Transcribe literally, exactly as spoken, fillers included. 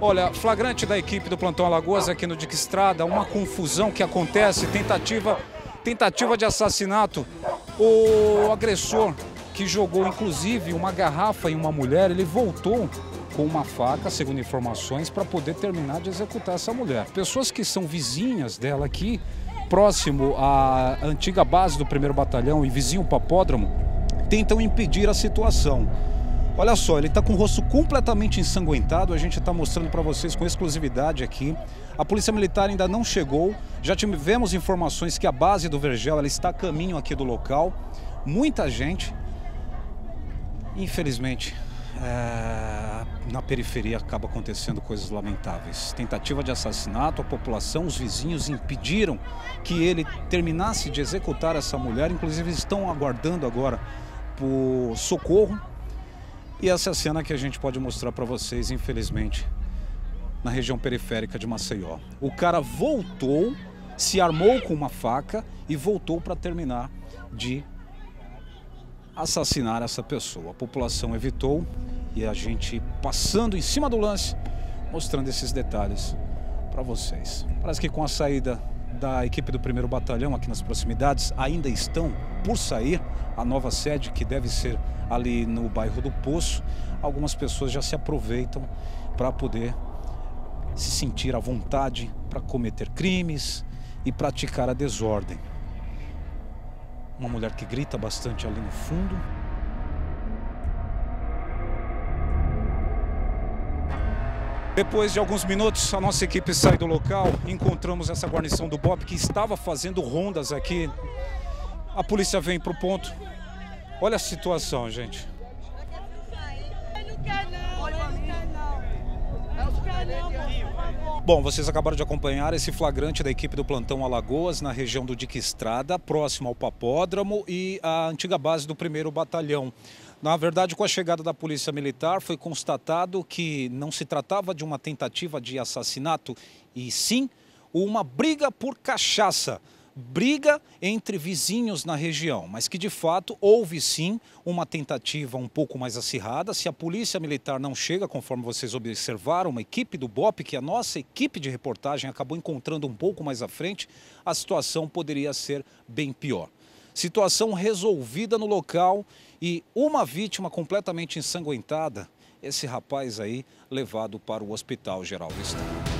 Olha, flagrante da equipe do Plantão Alagoas aqui no Disque Estrada, uma confusão que acontece, tentativa, tentativa de assassinato. O agressor que jogou inclusive uma garrafa em uma mulher, ele voltou com uma faca, segundo informações, para poder terminar de executar essa mulher. Pessoas que são vizinhas dela aqui, próximo à antiga base do primeiro Batalhão e vizinho Papódromo, tentam impedir a situação. Olha só, ele está com o rosto completamente ensanguentado, a gente está mostrando para vocês com exclusividade aqui. A Polícia Militar ainda não chegou, já tivemos informações que a base do Vergel ela está a caminho aqui do local. Muita gente, infelizmente, é... na periferia acaba acontecendo coisas lamentáveis. Tentativa de assassinato, a população, os vizinhos impediram que ele terminasse de executar essa mulher, inclusive estão aguardando agora por socorro. E essa é a cena que a gente pode mostrar para vocês, infelizmente, na região periférica de Maceió. O cara voltou, se armou com uma faca e voltou para terminar de assassinar essa pessoa. A população evitou e a gente passando em cima do lance, mostrando esses detalhes para vocês. Parece que com a saída da equipe do primeiro Batalhão aqui nas proximidades, ainda estão por sair a nova sede que deve ser ali no bairro do Poço. Algumas pessoas já se aproveitam para poder se sentir à vontade para cometer crimes e praticar a desordem. Uma mulher que grita bastante ali no fundo. Depois de alguns minutos, a nossa equipe sai do local, encontramos essa guarnição do BOPE que estava fazendo rondas aqui. A polícia vem para o ponto. Olha a situação, gente. Bom, vocês acabaram de acompanhar esse flagrante da equipe do Plantão Alagoas na região do Disque Estrada, próximo ao Papódromo e à antiga base do primeiro Batalhão. Na verdade, com a chegada da Polícia Militar, foi constatado que não se tratava de uma tentativa de assassinato, e sim uma briga por cachaça. Briga entre vizinhos na região, mas que de fato houve sim uma tentativa um pouco mais acirrada. Se a Polícia Militar não chega, conforme vocês observaram, uma equipe do BOPE, que a nossa equipe de reportagem acabou encontrando um pouco mais à frente, a situação poderia ser bem pior. Situação resolvida no local e uma vítima completamente ensanguentada, esse rapaz aí levado para o Hospital Geral do Estado.